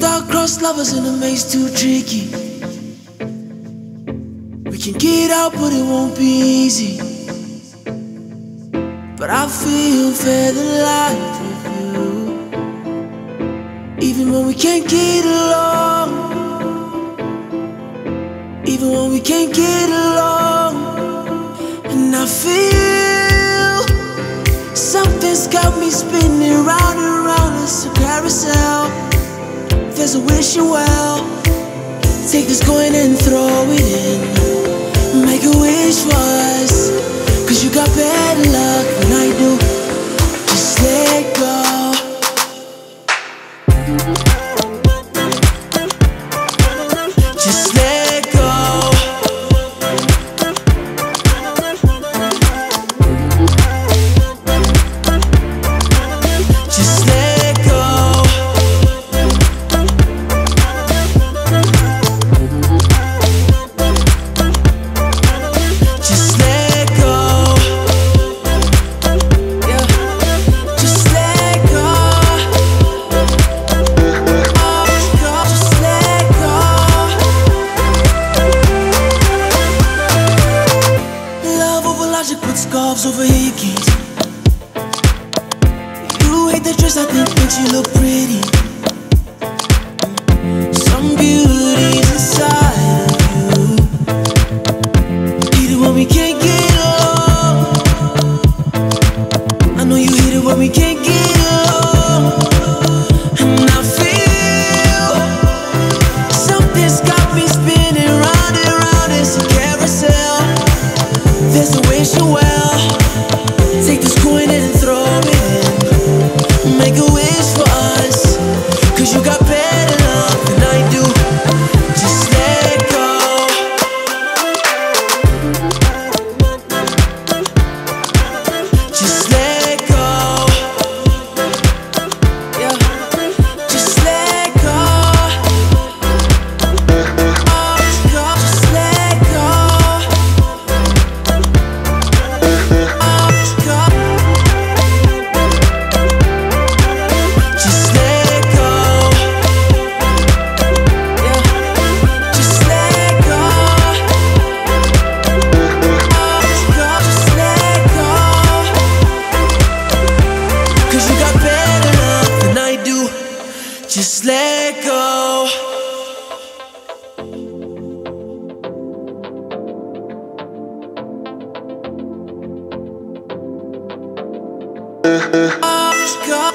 Star-crossed lovers in a maze too tricky. We can get out, but it won't be easy. But I feel feather-light with you. Even when we can't get along, even when we can't get along. And I feel something's got me spinning round and round. It's a carousel. There's a wish you well. Take this coin and throw it in. Make a wish for us, 'cause you got better luck than I do. Just let go. Just let go. Just let go. Scarves over hickeys. You hate the dress, I think makes you look pretty. Some beauty's inside of you. Hate it when we can't get along. I know you hate it when we can't get along. And I feel something's got me spinning round and round. It's a carousel. There's a wish you well. Just let go.